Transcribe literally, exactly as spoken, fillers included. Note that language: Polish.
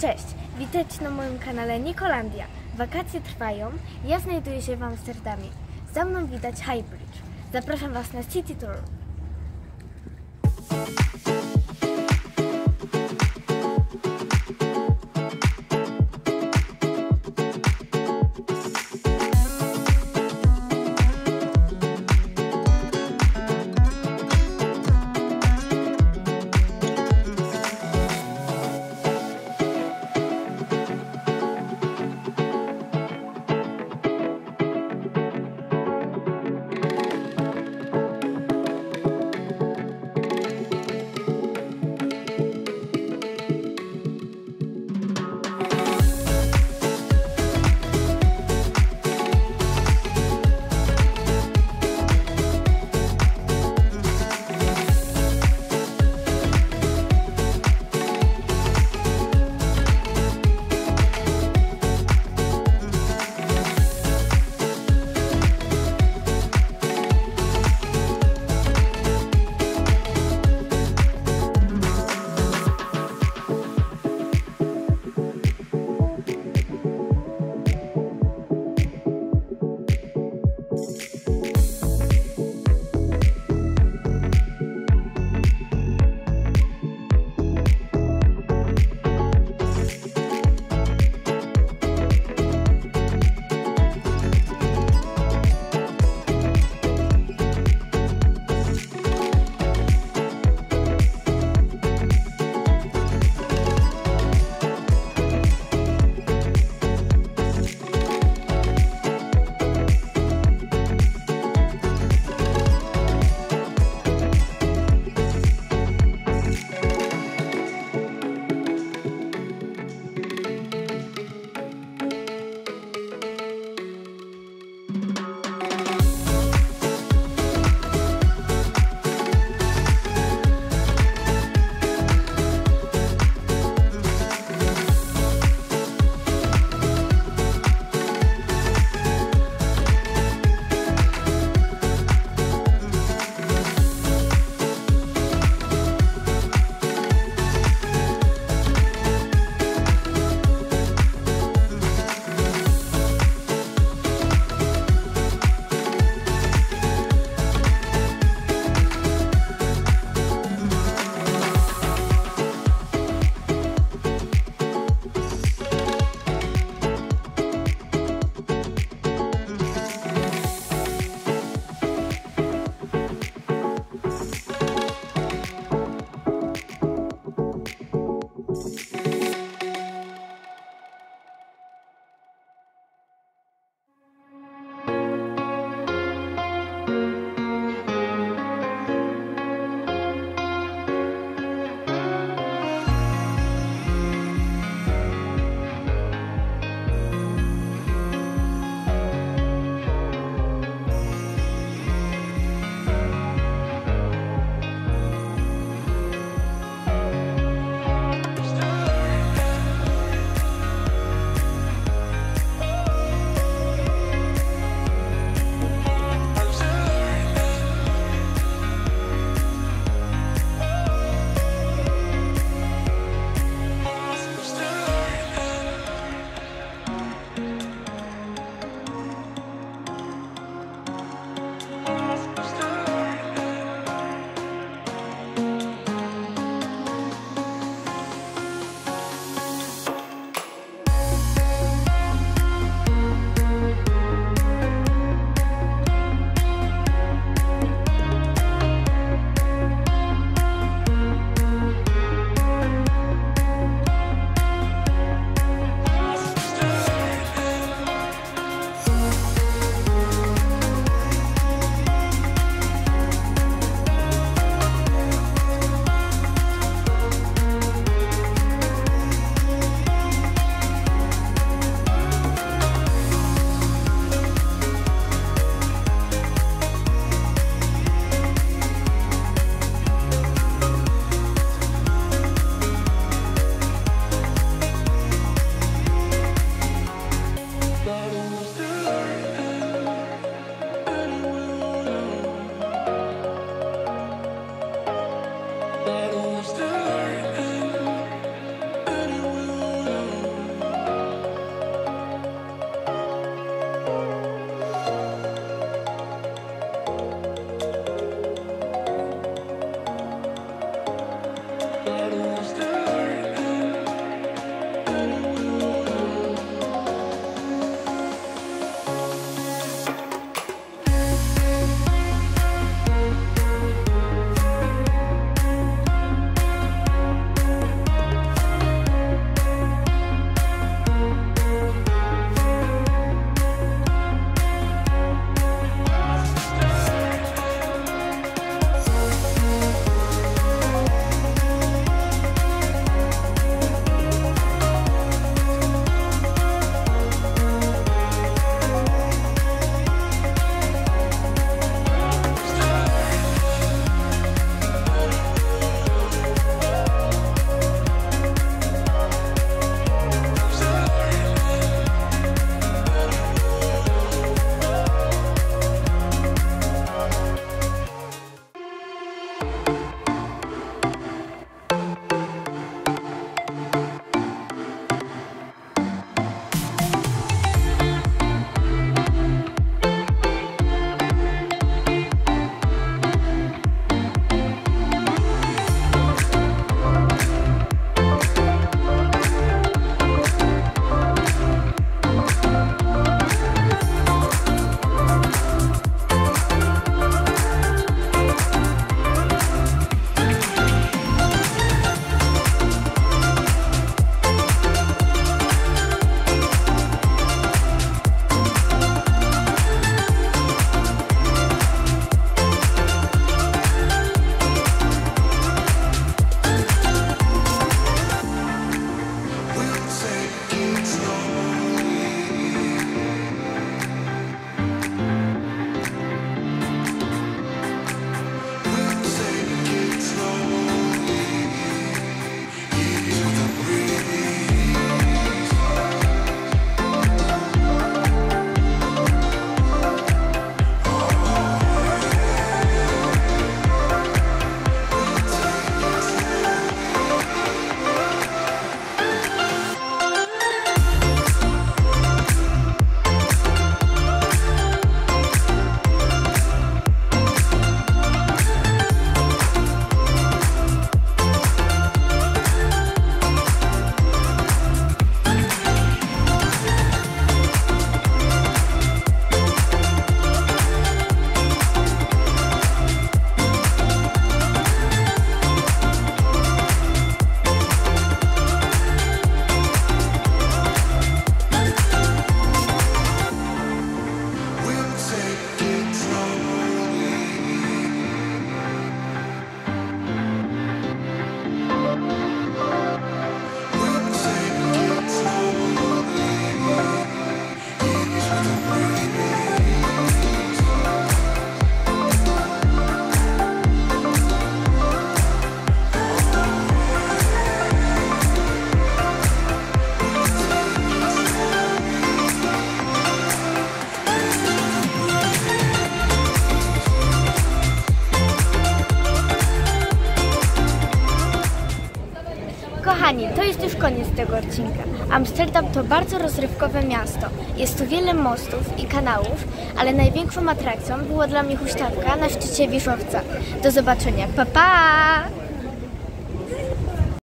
Cześć! Witajcie na moim kanale Nikolandia. Wakacje trwają, ja znajduję się w Amsterdamie. Za mną widać High Bridge. Zapraszam Was na City Tour. Kochani, to jest już koniec tego odcinka. Amsterdam to bardzo rozrywkowe miasto. Jest tu wiele mostów i kanałów, ale największą atrakcją była dla mnie huśtawka na szczycie wieżowca. Do zobaczenia, pa pa!